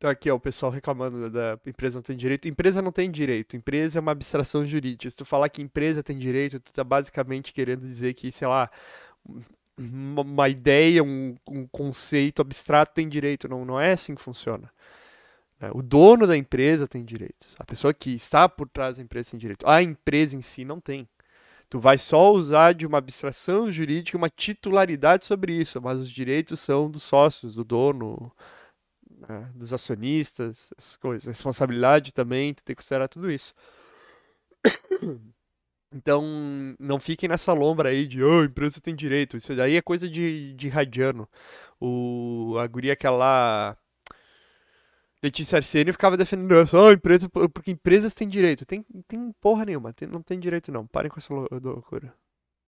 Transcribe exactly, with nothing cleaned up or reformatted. Então aqui, ó, o pessoal reclamando da da empresa não tem direito. Empresa não tem direito. Empresa é uma abstração jurídica. Se tu falar que empresa tem direito, tu tá basicamente querendo dizer que, sei lá, uma uma ideia, um, um conceito abstrato tem direito. Não, não é assim que funciona. É, o dono da empresa tem direitos. A pessoa que está por trás da empresa tem direito. A empresa em si não tem. Tu vai só usar de uma abstração jurídica uma titularidade sobre isso, mas os direitos são dos sócios, do dono, né, dos acionistas, essas coisas. Responsabilidade também, tu tem que considerar tudo isso. Então, não fiquem nessa lombra aí de, oh, a empresa tem direito. Isso daí é coisa de, de radiano. O, a guria que ela... Letícia Arsênio ficava defendendo essa, oh, empresa, porque empresas têm direito. Tem, tem porra nenhuma, tem, não tem direito não. Parem com essa loucura.